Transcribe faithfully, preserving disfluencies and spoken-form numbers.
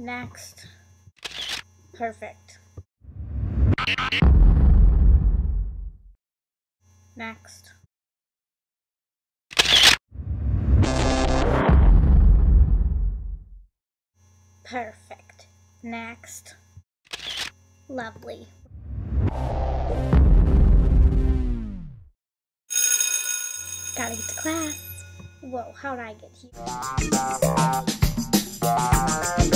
Next. Perfect. Next. Perfect. Next. Lovely. Gotta get to class. Whoa, how'd I get here?